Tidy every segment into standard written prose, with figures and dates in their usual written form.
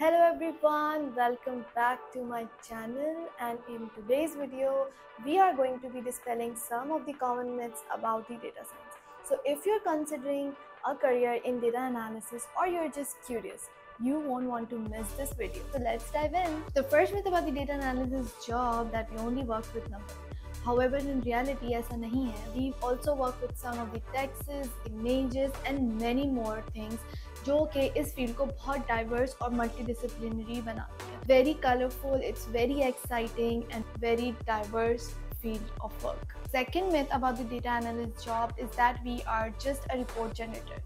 Hello everyone, welcome back to my channel, and in today's video we are going to be dispelling some of the common myths about the data science. So if you're considering a career in data analysis or you're just curious, you won't want to miss this video. So let's dive in. The first myth about the data analysis job that you only work with numbers. However, in reality, ऐसा नहीं है. We also work with some of the texts, images and many more things जो कि इस field को बहुत diverse और multidisciplinary बनाती है. Very colorful, it's very exciting and very diverse field of work. Second myth about the data analyst job is that we are just a report generator.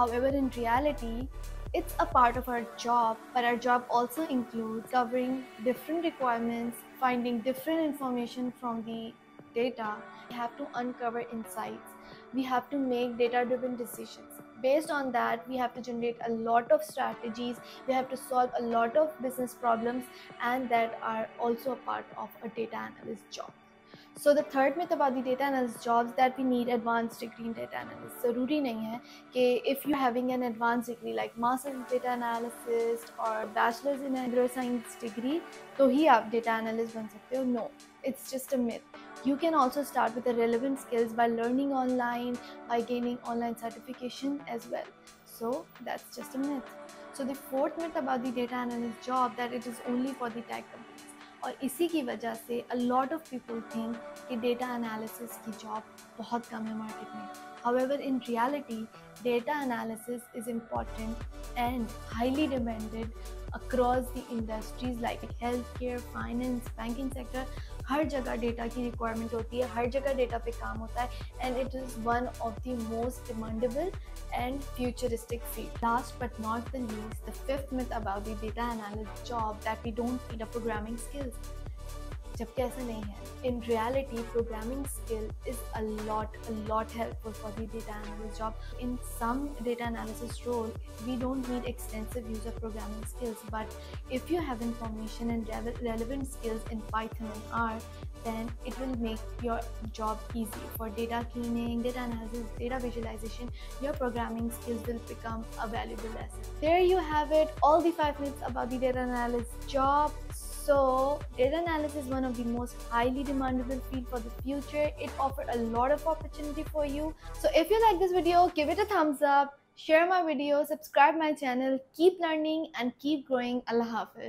However, in reality, it's a part of our job, but our job also includes covering different requirements, finding different information from the data. We have to uncover insights. We have to make data-driven decisions. Based on that, we have to generate a lot of strategies. We have to solve a lot of business problems, and that are also a part of a data analyst job. So the third myth about the data analyst jobs that we need advanced degree in data analysis. जरूरी नहीं है कि if you're having an advanced degree like master's in data analysis or bachelor's in computer science degree, तो ही आप data analyst बन सकते हो. No, it's just a myth. You can also start with the relevant skills by learning online, by gaining online certification as well. So that's just a myth. So the fourth myth about the data analyst job that it is only for the tech companies. और इसी की वजह से a lot of people think कि data analysis की job बहुत कम है market में. However, in reality, data analysis is important and highly demanded across the industries like healthcare, finance, banking sector. हर जगह data की requirement होती है, हर जगह data पे काम होता है, and it is one of the most demandable and futuristic field. Last but not the least, the fifth myth about the data analyst job that we don't need a programming skills. जबकि ऐसा नहीं है. In reality, programming skill is a lot helpful for the data analyst job. In some data analysis role, we don't need extensive use of programming skills. But if you have information and relevant skills in Python and R, then it will make your job easy. For data cleaning, data analysis, data visualization, your programming skills will become a valuable asset. There you have it, all the 5 myths about the data analyst job. So, data analysis is one of the most highly demandable field for the future. It offers a lot of opportunity for you. So, if you like this video, give it a thumbs up, share my video, subscribe my channel, keep learning and keep growing. Allah Hafiz.